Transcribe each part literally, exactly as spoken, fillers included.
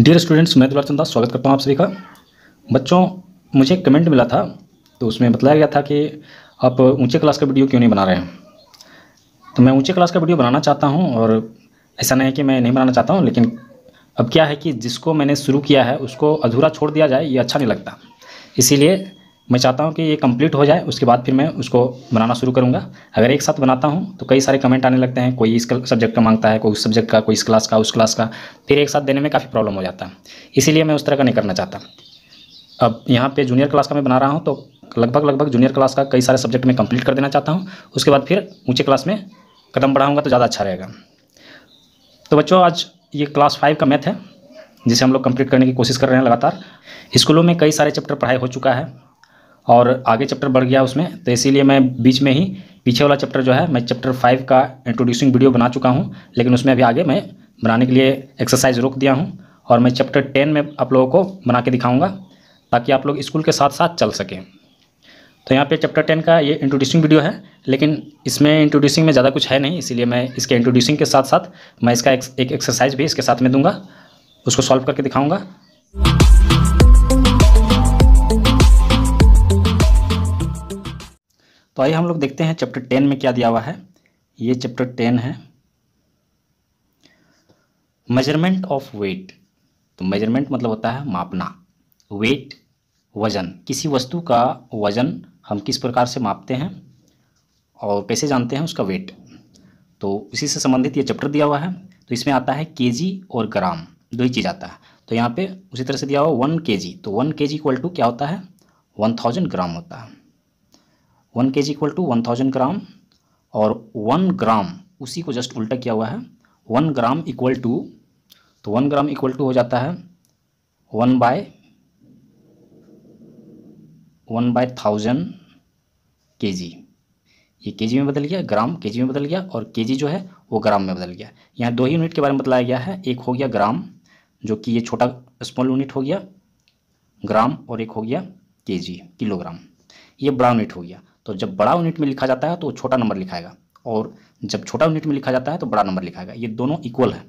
Dear students, मैं दुलार चंदा स्वागत करता हूं आप सभी का। बच्चों, मुझे एक कमेंट मिला था तो उसमें बताया गया था कि आप ऊंचे क्लास का वीडियो क्यों नहीं बना रहे हैं। तो मैं ऊंचे क्लास का वीडियो बनाना चाहता हूं और ऐसा नहीं है कि मैं नहीं बनाना चाहता हूं, लेकिन अब क्या है कि जिसको मैंने शुरू किया है उसको अधूरा छोड़ दिया जाए ये अच्छा नहीं लगता। इसीलिए मैं चाहता हूँ कि ये कंप्लीट हो जाए, उसके बाद फिर मैं उसको बनाना शुरू करूँगा। अगर एक साथ बनाता हूँ तो कई सारे कमेंट आने लगते हैं, कोई इस सब्जेक्ट का मांगता है, कोई उस सब्जेक्ट का, कोई इस क्लास का, उस क्लास का, फिर एक साथ देने में काफ़ी प्रॉब्लम हो जाता है। इसीलिए मैं उस तरह का नहीं करना चाहता। अब यहाँ पे जूनियर क्लास का मैं बना रहा हूँ तो लगभग लगभग जूनियर क्लास का कई सारे सब्जेक्ट में कंप्लीट कर देना चाहता हूँ, उसके बाद फिर ऊँचे क्लास में कदम बढ़ाऊँगा तो ज़्यादा अच्छा रहेगा। तो बच्चों, आज ये क्लास फाइव का मैथ है जिसे हम लोग कंप्लीट करने की कोशिश कर रहे हैं लगातार। स्कूलों में कई सारे चैप्टर पढ़ाई हो चुका है और आगे चैप्टर बढ़ गया उसमें, तो इसीलिए मैं बीच में ही पीछे वाला चैप्टर जो है मैं चैप्टर फाइव का इंट्रोड्यूसिंग वीडियो बना चुका हूँ, लेकिन उसमें अभी आगे मैं बनाने के लिए एक्सरसाइज रोक दिया हूँ और मैं चैप्टर टेन में आप लोगों को बना के दिखाऊँगा ताकि आप लोग स्कूल के साथ साथ चल सकें। तो यहाँ पे चैप्टर टेन का ये इंट्रोड्यूसिंग वीडियो है, लेकिन इसमें इंट्रोड्यूसिंग में ज़्यादा कुछ है नहीं, इसीलिए मैं इसके इंट्रोड्यूसिंग के साथ साथ मैं इसका एक एक्सरसाइज भी इसके साथ में दूँगा, उसको सॉल्व करके दिखाऊँगा। तो आइए हम लोग देखते हैं चैप्टर टेन में क्या दिया हुआ है। ये चैप्टर टेन है, मेजरमेंट ऑफ वेट। तो मेजरमेंट मतलब होता है मापना, वेट वजन, किसी वस्तु का वजन हम किस प्रकार से मापते हैं और कैसे जानते हैं उसका वेट, तो उसी से संबंधित ये चैप्टर दिया हुआ है। तो इसमें आता है केजी और ग्राम, दो ही चीज़ आता है। तो यहाँ पे उसी तरह से दिया हुआ वन केजी, तो वन केजी इक्वल टू क्या होता है, वन थाउजेंड ग्राम होता है। One K G equal to one thousand gram और वन ग्राम उसी को जस्ट उल्टा किया हुआ है, वन ग्राम इक्वल टू, तो वन ग्राम इक्वल टू हो जाता है one by one by thousand K G. ये के जी में बदल गया, ग्राम के जी में बदल गया और के जी जो है वो ग्राम में बदल गया। यहाँ दो ही यूनिट के बारे में बताया गया है, एक हो गया ग्राम जो कि ये छोटा स्मॉल यूनिट हो गया ग्राम, और एक हो गया के जी किलोग्राम, ये बड़ा यूनिट हो गया। तो जब बड़ा यूनिट में लिखा जाता है तो छोटा नंबर लिखाएगा और जब छोटा यूनिट में लिखा जाता है तो बड़ा नंबर लिखाएगा। ये दोनों इक्वल है,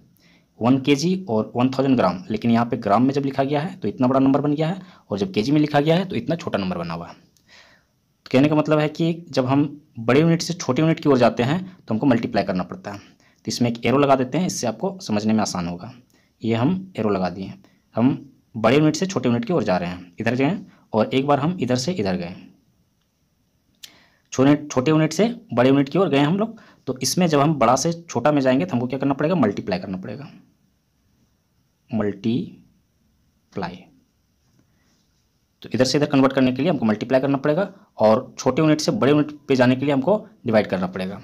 वन केजी और वन थाउजेंड ग्राम, लेकिन यहाँ पे ग्राम में जब लिखा गया है तो इतना बड़ा नंबर बन गया है और जब केजी में लिखा गया है तो इतना छोटा नंबर बना हुआ है। तो कहने का मतलब है कि जब हम बड़े यूनिट से छोटे यूनिट की ओर जाते हैं तो हमको मल्टीप्लाई करना पड़ता है। तो इसमें एक एरो लगा देते हैं, इससे आपको समझने में आसान होगा। ये हम एरो लगा दिए, हम बड़े यूनिट से छोटे यूनिट की ओर जा रहे हैं, इधर गए और एक बार हम इधर से इधर गए, छोटे छोटे यूनिट से बड़े यूनिट की ओर गए हम लोग। तो इसमें जब हम बड़ा से छोटा में जाएंगे तो हमको क्या करना पड़ेगा, मल्टीप्लाई करना पड़ेगा, मल्टीप्लाई। तो इधर से इधर कन्वर्ट करने के लिए हमको मल्टीप्लाई करना पड़ेगा और छोटे यूनिट से बड़े यूनिट पे जाने के लिए हमको डिवाइड करना पड़ेगा।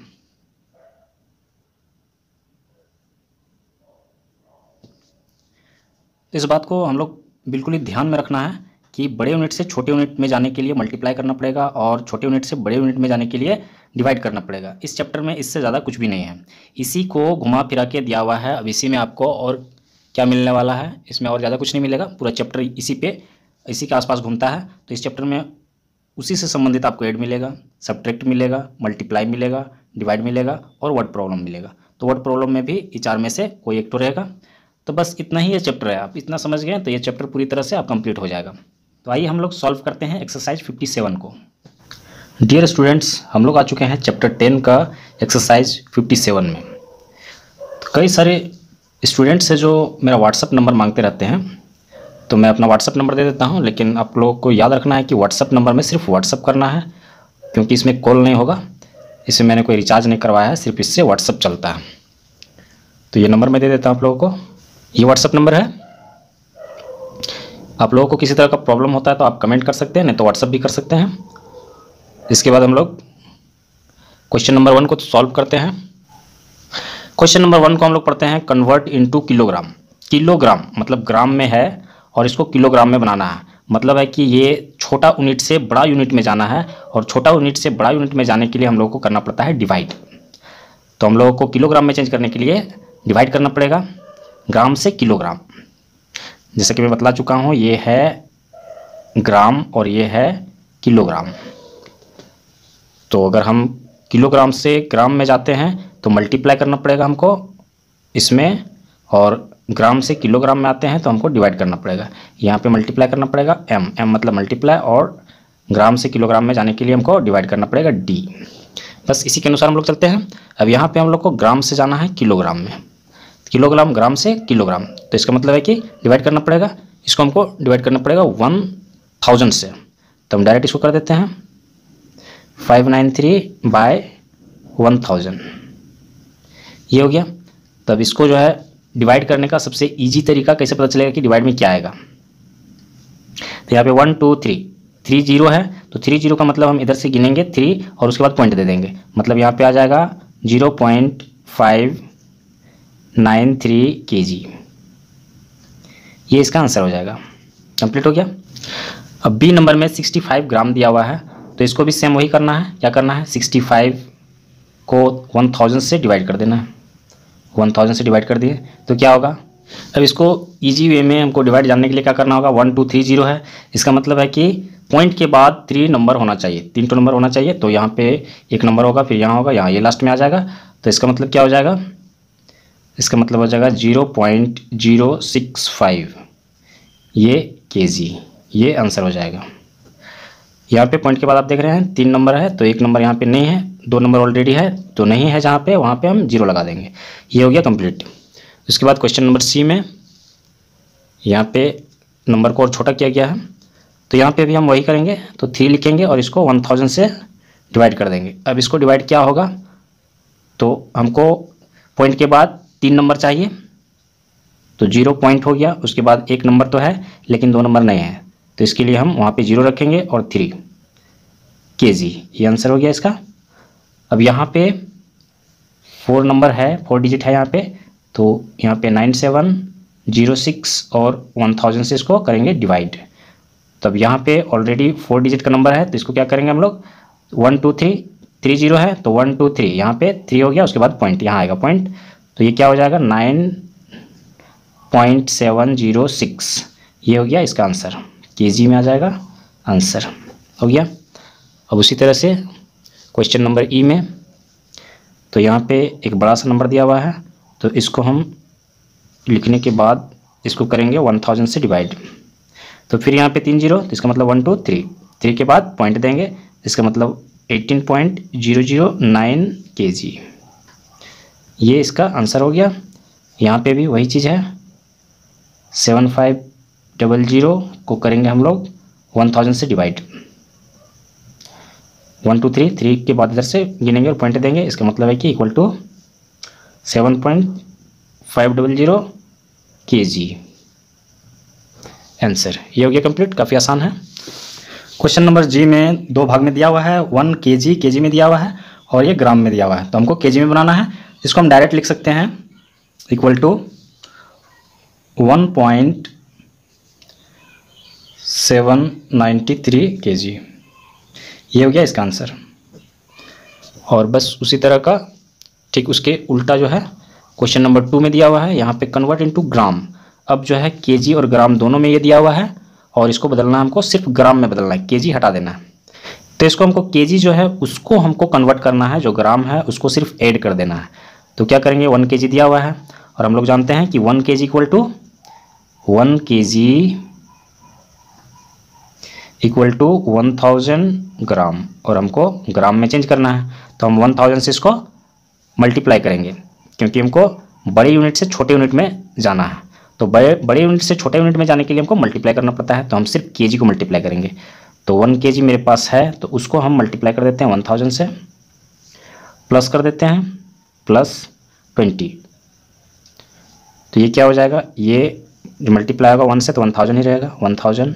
तो इस बात को हम लोग बिल्कुल ही ध्यान में रखना है कि बड़े यूनिट से छोटे यूनिट में जाने के लिए मल्टीप्लाई करना पड़ेगा और छोटे यूनिट से बड़े यूनिट में जाने के लिए डिवाइड करना पड़ेगा। इस चैप्टर में इससे ज़्यादा कुछ भी नहीं है, इसी को घुमा फिरा के दिया हुआ है। अब इसी में आपको और क्या मिलने वाला है, इसमें और ज़्यादा कुछ नहीं मिलेगा, पूरा चैप्टर इसी पे इसी के आसपास घूमता है। तो इस चैप्टर में उसी से संबंधित आपको ऐड मिलेगा, सब्ट्रैक्ट मिलेगा, मल्टीप्लाई मिलेगा, डिवाइड मिलेगा और वर्ड प्रॉब्लम मिलेगा। तो वर्ड प्रॉब्लम में भी चार में से कोई एक तो रहेगा। तो बस इतना ही ये चैप्टर है, आप इतना समझ गए तो ये चैप्टर पूरी तरह से आप कंप्लीट हो जाएगा। तो आइए हम लोग सॉल्व करते हैं एक्सरसाइज सत्तावन को। डियर स्टूडेंट्स, हम लोग आ चुके हैं चैप्टर टेन का एक्सरसाइज सत्तावन में। तो कई सारे स्टूडेंट्स हैं जो मेरा व्हाट्सअप नंबर मांगते रहते हैं, तो मैं अपना व्हाट्सअप नंबर दे देता हूं, लेकिन आप लोगों को याद रखना है कि व्हाट्सअप नंबर में सिर्फ व्हाट्सअप करना है, क्योंकि इसमें कॉल नहीं होगा, इसमें मैंने कोई रिचार्ज नहीं करवाया है, सिर्फ इससे व्हाट्सअप चलता है। तो ये नंबर मैं दे देता हूँ आप लोगों को, ये व्हाट्सअप नंबर है। आप लोगों को किसी तरह का प्रॉब्लम होता है तो आप कमेंट कर सकते हैं, नहीं तो व्हाट्सअप भी कर सकते हैं। इसके बाद हम लोग क्वेश्चन नंबर वन को सॉल्व करते हैं। क्वेश्चन नंबर वन को हम लोग पढ़ते हैं, कन्वर्ट इनटू किलोग्राम। किलोग्राम मतलब ग्राम में है और इसको किलोग्राम में बनाना है, मतलब है कि ये छोटा यूनिट से बड़ा यूनिट में जाना है और छोटा यूनिट से बड़ा यूनिट में जाने के लिए हम लोगों को करना पड़ता है डिवाइड। तो हम लोगों को किलोग्राम में चेंज करने के लिए डिवाइड करना पड़ेगा ग्राम से किलोग्राम। जैसा कि मैं बतला चुका हूँ, ये है ग्राम और ये है किलोग्राम। तो अगर हम किलोग्राम से ग्राम में जाते हैं तो मल्टीप्लाई करना पड़ेगा हमको इसमें, और ग्राम से किलोग्राम में आते हैं तो हमको डिवाइड करना पड़ेगा, यहाँ पे मल्टीप्लाई करना पड़ेगा एम, एम मतलब मल्टीप्लाई, और ग्राम से किलोग्राम में जाने के लिए हमको डिवाइड करना पड़ेगा डी। बस इसी के अनुसार हम लोग चलते हैं। अब यहाँ पे हम लोग को ग्राम से जाना है किलोग्राम में, किलोग्राम ग्राम से किलोग्राम, तो इसका मतलब है कि डिवाइड करना पड़ेगा, इसको हमको डिवाइड करना पड़ेगा वन थाउजेंड से, तो हम डायरेक्ट इसको कर देते हैं five nine three by one thousand, ये हो गया। तब इसको जो है डिवाइड करने का सबसे इजी तरीका, कैसे पता चलेगा कि डिवाइड में क्या आएगा, तो यहाँ पे one two three, three zero है तो थ्री जीरो का मतलब हम इधर से गिनेंगे थ्री और उसके बाद पॉइंट दे देंगे, मतलब यहाँ पे आ जाएगा zero point five nine three K G, ये इसका आंसर हो जाएगा। कंप्लीट हो गया। अब बी नंबर में सिक्सटी फाइव ग्राम दिया हुआ है, तो इसको भी सेम वही करना है, क्या करना है, सिक्सटी फाइव को वन थाउजेंड से डिवाइड कर देना है, वन थाउजेंड से डिवाइड कर दिए तो क्या होगा। अब इसको इजी वे में हमको डिवाइड जानने के लिए क्या करना होगा, वन टू थ्री जीरो है, इसका मतलब है कि पॉइंट के बाद थ्री नंबर होना चाहिए, तीन टू नंबर होना चाहिए, तो यहाँ पे एक नंबर होगा, फिर यहाँ होगा, यहाँ ये लास्ट में आ जाएगा, तो इसका मतलब क्या हो जाएगा, इसका मतलब हो जाएगा zero point zero six five ये के जी, ये आंसर हो जाएगा। यहाँ पे पॉइंट के बाद आप देख रहे हैं तीन नंबर है, तो एक नंबर यहाँ पे नहीं है, दो नंबर ऑलरेडी है तो नहीं है, जहाँ पे वहाँ पे हम जीरो लगा देंगे, ये हो गया कंप्लीट। उसके बाद क्वेश्चन नंबर सी में यहाँ पे नंबर को और छोटा किया गया है, तो यहाँ पे भी हम वही करेंगे, तो थ्री लिखेंगे और इसको वन थाउजेंड से डिवाइड कर देंगे। अब इसको डिवाइड क्या होगा, तो हमको पॉइंट के बाद तीन नंबर चाहिए, तो जीरो पॉइंट हो गया, उसके बाद एक नंबर तो है लेकिन दो नंबर नहीं है, तो इसके लिए हम वहाँ पे जीरो रखेंगे और थ्री के जी, ये आंसर हो गया इसका। अब यहाँ पे फोर नंबर है, फोर डिजिट है यहाँ पे, तो यहाँ पे नाइन सेवन जीरो सिक्स और वन थाउजेंड से इसको करेंगे डिवाइड, तब यहाँ पे ऑलरेडी फोर डिजिट का नंबर है, तो इसको क्या करेंगे हम लोग, one two three, three zero है तो वन टू थ्री, यहाँ पे थ्री हो गया, उसके बाद पॉइंट यहाँ आएगा पॉइंट, तो ये क्या हो जाएगा nine point seven zero six, ये हो गया इसका आंसर, केजी में आ जाएगा आंसर, हो गया। अब उसी तरह से क्वेश्चन नंबर ई में, तो यहाँ पे एक बड़ा सा नंबर दिया हुआ है, तो इसको हम लिखने के बाद इसको करेंगे वन थाउजेंड से डिवाइड, तो फिर यहाँ पे तीन जीरो, तो इसका मतलब वन टू थ्री, थ्री के बाद पॉइंट देंगे, इसका मतलब eighteen point zero zero nine K G, ये इसका आंसर हो गया। यहाँ पे भी वही चीज़ है, सेवन फाइव डबल ज़ीरो को करेंगे हम लोग वन थाउजेंड से divide, one two three, three के बाद इधर से गिनेंगे और पॉइंट देंगे, इसका मतलब है कि equal to seven point five double zero K G answer, ये हो गया कंप्लीट, काफ़ी आसान है। क्वेश्चन नंबर जी में दो भाग में दिया हुआ है, वन के जी के जी में दिया हुआ है और ये ग्राम में दिया हुआ है, तो हमको के जी में बनाना है, इसको हम डायरेक्ट लिख सकते हैं equal to one point seven ninety three K G, ये हो गया इसका आंसर। और बस उसी तरह का ठीक उसके उल्टा जो है क्वेश्चन नंबर टू में दिया हुआ है, यहाँ पे कन्वर्ट इनटू ग्राम, अब जो है केजी और ग्राम दोनों में ये दिया हुआ है और इसको बदलना हमको सिर्फ ग्राम में बदलना है, केजी हटा देना है, तो इसको हमको केजी जो है उसको हमको कन्वर्ट करना है, जो ग्राम है उसको सिर्फ ऐड कर देना है, तो क्या करेंगे, वन केजी दिया हुआ है और हम लोग जानते हैं कि one kg equal to one kg equal to one thousand gram, और हमको ग्राम में चेंज करना है, तो हम वन थाउजेंड से इसको मल्टीप्लाई करेंगे, क्योंकि हमको बड़े यूनिट से छोटे यूनिट में जाना है, तो बड़े बड़े यूनिट से छोटे यूनिट में जाने के लिए हमको मल्टीप्लाई करना पड़ता है, तो हम सिर्फ केजी को मल्टीप्लाई करेंगे, तो वन केजी मेरे पास है तो उसको हम मल्टीप्लाई कर देते हैं वन थाउजेंड से, प्लस कर देते हैं प्लस ट्वेंटी, तो ये क्या हो जाएगा, ये मल्टीप्लाई होगा वन से तो वन थाउजेंड ही रहेगा, वन थाउजेंड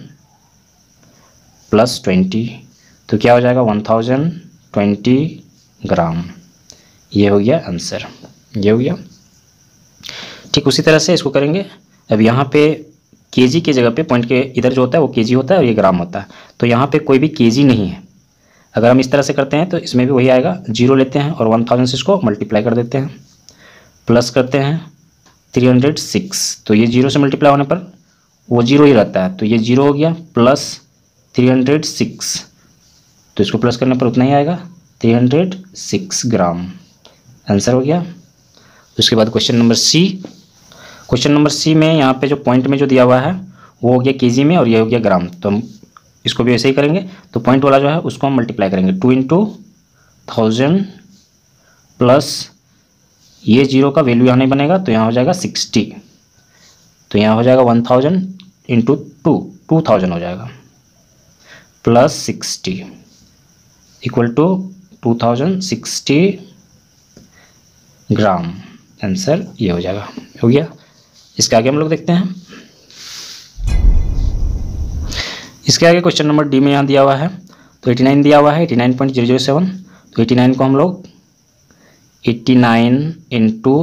प्लस ट्वेंटी, तो क्या हो जाएगा वन थाउजेंड ट्वेंटी ग्राम, ये हो गया आंसर, ये हो गया। ठीक उसी तरह से इसको करेंगे, अब यहाँ पे केजी के जगह पे पॉइंट के इधर जो होता है वो केजी होता है और ये ग्राम होता है, तो यहाँ पे कोई भी केजी नहीं है, अगर हम इस तरह से करते हैं तो इसमें भी वही आएगा, जीरो लेते हैं और वन थाउजेंड से इसको मल्टीप्लाई कर देते हैं, प्लस करते हैं थ्री हंड्रेड सिक्स, तो ये जीरो से मल्टीप्लाई होने पर वो जीरो ही रहता है, तो ये जीरो हो गया प्लस थ्री हंड्रेड सिक्स, तो इसको प्लस करने पर उतना ही आएगा three hundred six gram, answer हो गया। उसके बाद question number C, question number C में यहाँ पे जो पॉइंट में जो दिया हुआ है वो हो गया केजी में और ये हो गया ग्राम, तो हम इसको भी ऐसे ही करेंगे। तो पॉइंट वाला जो है उसको हम मल्टीप्लाई करेंगे, टू इंटू थाउजेंड प्लस ये जीरो का वैल्यू यहाँ नहीं बनेगा तो यहाँ हो जाएगा सिक्सटी, तो यहाँ हो जाएगा one thousand into two two thousand हो जाएगा plus sixty equal to two thousand sixty gram, answer ये हो जाएगा। हो गया, इसके आगे हम लोग देखते हैं। इसके आगे क्वेश्चन नंबर डी में यहाँ दिया हुआ है तो एटी नाइन दिया हुआ है, eighty nine point zero zero seven, तो एटी नाइन को हम लोग eighty nine into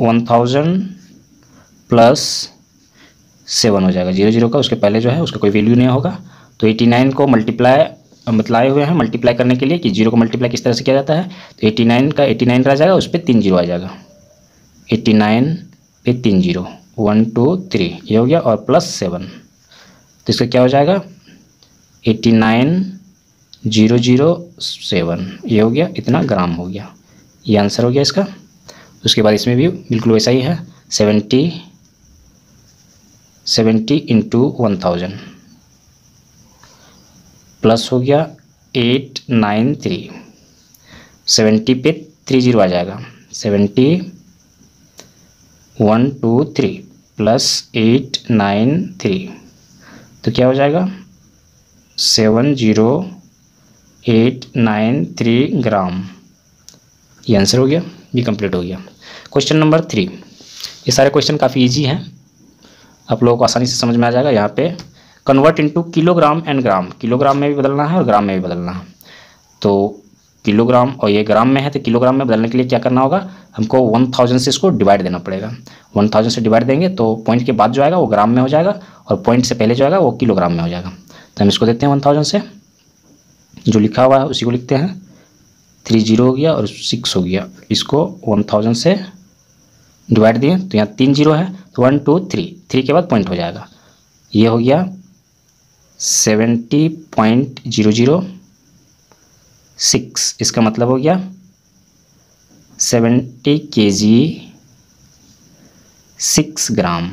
one thousand plus seven हो जाएगा, जीरो जीरो का उसके पहले जो है उसका कोई वैल्यू नहीं होगा, तो एटी नाइन को मल्टीप्लाई बतलाए हुए हैं मल्टीप्लाई करने के लिए कि जीरो को मल्टीप्लाई किस तरह से किया जाता है, तो एटी नाइन का एटी नाइन आ जाएगा, उस पर तीन जीरो आ जाएगा, एटी नाइन पे तीन जीरो वन टू थ्री ये हो गया और प्लस सेवन, तो इसका क्या हो जाएगा eighty nine zero zero seven ये हो गया, इतना ग्राम हो गया, ये आंसर हो गया इसका। उसके बाद इसमें भी बिल्कुल वैसा ही है, seventy seventy into one thousand plus हो गया एट नाइन थ्री, सेवेंटी पे थ्री जीरो आ जाएगा, seventy one two three plus eight nine three, तो क्या हो जाएगा seven zero eight nine three gram, ये आंसर हो गया, ये कंप्लीट हो गया। क्वेश्चन नंबर थ्री, ये सारे क्वेश्चन काफ़ी इजी हैं, आप लोगों को आसानी से समझ में आ जाएगा। यहाँ पे convert into kilogram and gram, kilogram में भी बदलना है और ग्राम में भी बदलना है, तो किलोग्राम और ये ग्राम में है तो किलोग्राम में बदलने के लिए क्या करना होगा, हमको वन थाउजेंड से इसको डिवाइड देना पड़ेगा, वन थाउजेंड से डिवाइड देंगे तो पॉइंट के बाद जो आएगा वो ग्राम में हो जाएगा और पॉइंट से पहले जो आएगा वो किलोग्राम में हो जाएगा। तो हम इसको देते हैं वन थाउजेंड से, जो लिखा हुआ है उसी को लिखते हैं, थ्री जीरो हो गया और सिक्स हो गया, इसको वन थाउजेंड से डिवाइड दिए तो यहाँ तीन जीरो है तो वन टू थ्री, थ्री के बाद पॉइंट हो जाएगा, ये हो गया seventy point zero zero six, इसका मतलब हो गया सेवेंटी के जी सिक्स ग्राम,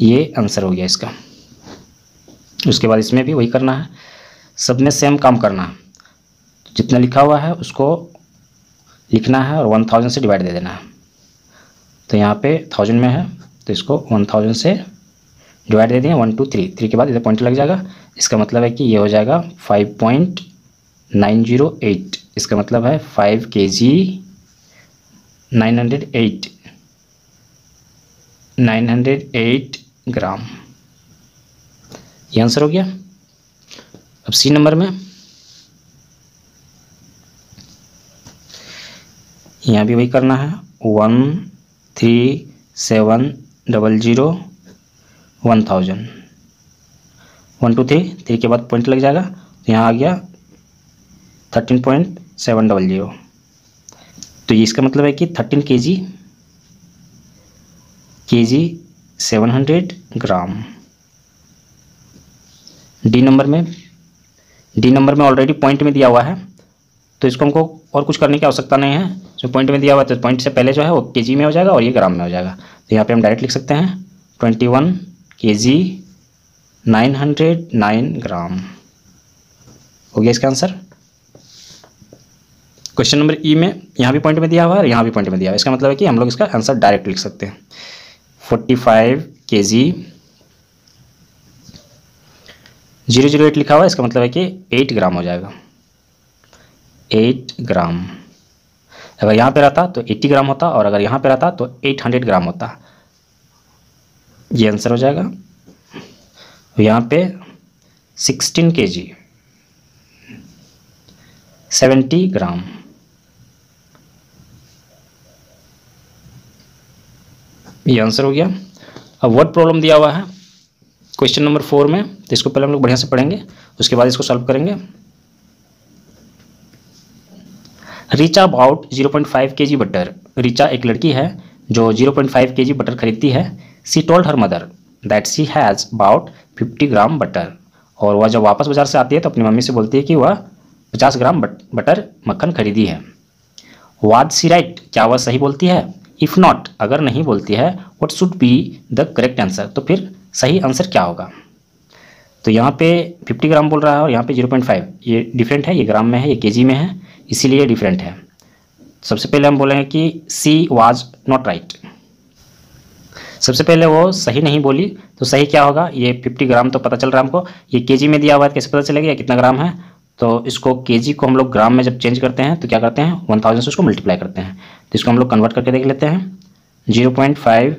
ये आंसर हो गया इसका। उसके बाद इसमें भी वही करना है, सब में सेम काम करना है, जितना लिखा हुआ है उसको लिखना है और वन थाउजेंड से डिवाइड दे देना है, तो यहाँ पे थाउजेंड में है तो इसको वन थाउजेंड से डिवाइड दे दें, वन टू थ्री, थ्री के बाद इधर पॉइंट लग जाएगा, इसका मतलब है कि ये हो जाएगा five point nine zero eight, इसका मतलब है five K G nine hundred eight nine hundred eight gram, ये आंसर हो गया। अब सी नंबर में यहाँ भी वही करना है, one three seven double zero one thousand, one two three, three के बाद पॉइंट लग जाएगा तो यहाँ आ गया thirteen point seven double zero, तो ये इसका मतलब है कि thirteen K G K G seven hundred gram. D number में डी नंबर में ऑलरेडी पॉइंट में दिया हुआ है तो इसको हमको और कुछ करने की आवश्यकता नहीं है, जो पॉइंट में दिया हुआ है तो पॉइंट से पहले जो है वो केजी में हो जाएगा और ये ग्राम में हो जाएगा, तो यहाँ पे हम डायरेक्ट लिख सकते हैं twenty one K G nine hundred nine gram, हो गया इसका आंसर। क्वेश्चन नंबर ई में यहाँ भी पॉइंट में दिया हुआ है और यहाँ भी पॉइंट में दिया हुआ है, इसका मतलब है कि हम लोग इसका आंसर डायरेक्ट लिख सकते हैं, फोर्टी फाइव के जी जीरो जीरो एट लिखा हुआ है, इसका मतलब है कि एट ग्राम हो जाएगा, एट ग्राम, अगर यहाँ पे रहता तो एटी ग्राम होता और अगर यहाँ पे रहता तो एट हंड्रेड ग्राम होता, ये आंसर हो जाएगा। यहाँ पे सिक्सटीन केजी सेवेंटी ग्राम, ये आंसर हो गया। अब वर्ड प्रॉब्लम दिया हुआ है क्वेश्चन नंबर फोर में, तो इसको पहले हम लोग बढ़िया से पढ़ेंगे उसके बाद इसको सॉल्व करेंगे। Richa about zero point five KG butter, Richa एक लड़की है जो zero point five KG butter खरीदती है, she told her mother that she has about fifty gram butter, और वह जब वापस बाज़ार से आती है तो अपनी मम्मी से बोलती है कि वह पचास ग्राम बटर मक्खन खरीदी है। वाज सी राइट, क्या वह सही बोलती है, इफ नॉट अगर नहीं बोलती है, what should be the correct answer, तो फिर सही आंसर क्या होगा। तो यहाँ पे फिफ्टी ग्राम बोल रहा है और यहाँ पे ज़ीरो पॉइंट फाइव, ये डिफरेंट है, ये ग्राम में है, ये केजी में है, इसीलिए डिफरेंट है। सबसे पहले हम बोले हैं कि सी वाज नॉट राइट, सबसे पहले वो सही नहीं बोली, तो सही क्या होगा। ये फिफ्टी ग्राम तो पता चल रहा है हमको, ये केजी में दिया हुआ है, कैसे पता चलेगा ये कितना ग्राम है। तो इसको केजी को हम लोग ग्राम में जब चेंज करते हैं तो क्या करते हैं, वन थाउजेंड से उसको मल्टीप्लाई करते हैं। तो इसको हम लोग कन्वर्ट करके देख लेते हैं, zero point five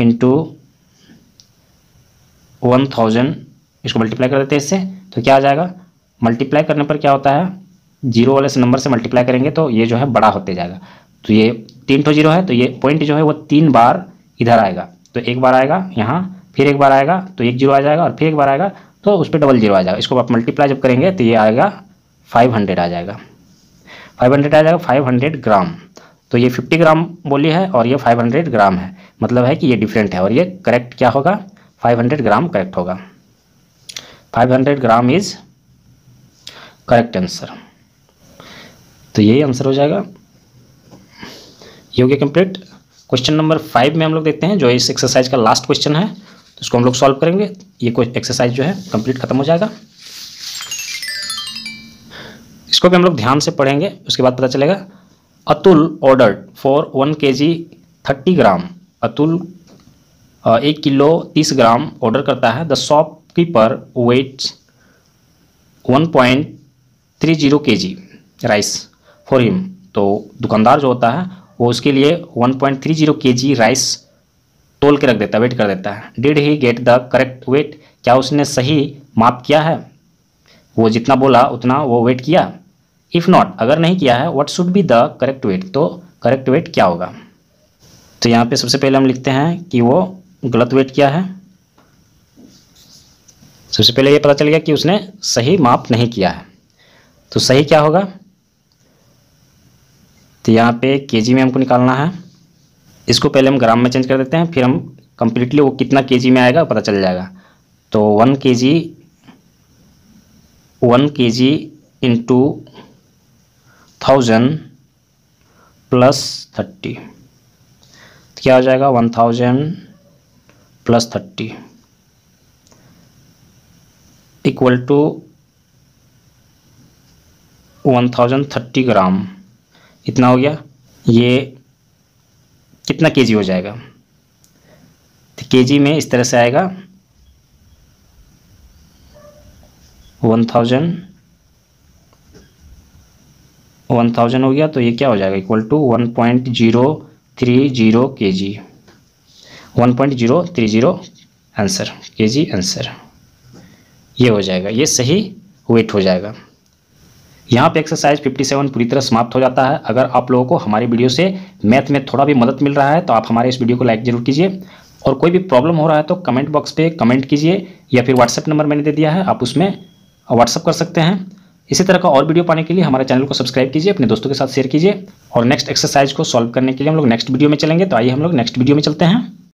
into one thousand इसको मल्टीप्लाई कर देते हैं इससे, तो क्या आ जाएगा। मल्टीप्लाई करने पर क्या होता है, जीरो वाले से नंबर से मल्टीप्लाई करेंगे तो ये जो है बड़ा होते जाएगा। तो ये तीन तो जीरो है, तो ये पॉइंट जो है वो तीन बार इधर आएगा, तो एक बार आएगा यहाँ, फिर एक बार आएगा तो एक जीरो आ जाएगा, और फिर एक बार आएगा तो उस पर डबल जीरो आ जाएगा। इसको आप मल्टीप्लाई जब करेंगे तो ये आएगा फाइव हंड्रेड आ जाएगा, फाइव हंड्रेड आ जाएगा, फाइव हंड्रेड ग्राम। तो ये फिफ्टी ग्राम बोली है और ये फाइव हंड्रेड ग्राम है, मतलब है कि ये डिफरेंट है, और ये करेक्ट क्या होगा, फाइव हंड्रेड ग्राम करेक्ट होगा। Five hundred gram is correct answer, तो यही आंसर हो जाएगा। ये हो गया कंप्लीट। क्वेश्चन नंबर फाइव में हम लोग देखते हैं, जो इस एक्सरसाइज का लास्ट क्वेश्चन है, तो इसको हम लोग सॉल्व करेंगे, ये कोई एक्सरसाइज जो है कंप्लीट खत्म हो जाएगा। इसको भी हम लोग ध्यान से पढ़ेंगे, उसके बाद पता चलेगा। Atul ordered for one K ji thirty gram, Atul एक किलो तीस ग्राम ऑर्डर करता है। The shopkeeper weights one point three zero K G rice for him, तो दुकानदार जो होता है वो उसके लिए one point three zero K G rice तोल के रख देता है, वेट कर देता है। Did he get the correct weight, क्या उसने सही माप किया है, वो जितना बोला उतना वो वेट किया। इफ़ नॉट अगर नहीं किया है, what should be the correct weight, तो करेक्ट वेट क्या होगा। तो यहाँ पे सबसे पहले हम लिखते हैं कि वो गलत वेट किया है, सबसे पहले ये पता चल गया कि उसने सही माप नहीं किया है, तो सही क्या होगा। तो यहाँ पे केजी में हमको निकालना है, इसको पहले हम ग्राम में चेंज कर देते हैं, फिर हम कंप्लीटली वो कितना केजी में आएगा पता चल जाएगा। तो one KG, one KG into thousand plus thirty, तो क्या हो जाएगा, one thousand plus thirty equal to one thousand thirty gram, इतना हो गया। ये कितना केजी हो जाएगा, तो केजी में इस तरह से आएगा, वन थाउजेंड वन थाउजेंड हो गया, तो ये क्या हो जाएगा, equal to one point zero three zero K G, one point zero three zero answer, K G answer ये हो जाएगा, ये सही वेट हो जाएगा। यहाँ पे एक्सरसाइज सत्तावन पूरी तरह समाप्त हो जाता है। अगर आप लोगों को हमारे वीडियो से मैथ में थोड़ा भी मदद मिल रहा है तो आप हमारे इस वीडियो को लाइक जरूर कीजिए, और कोई भी प्रॉब्लम हो रहा है तो कमेंट बॉक्स पे कमेंट कीजिए, या फिर व्हाट्सएप नंबर मैंने दे दिया है, आप उसमें व्हाट्सअप कर सकते हैं। इसी तरह का और वीडियो पाने के लिए हमारे चैनल को सब्सक्राइब कीजिए, अपने दोस्तों के साथ शेयर कीजिए, और नेक्स्ट एक्सरसाइज को सॉल्व करने के लिए हम लोग नेक्स्ट वीडियो में चलेंगे। तो आइए हम लोग नेक्स्ट वीडियो में चलते हैं।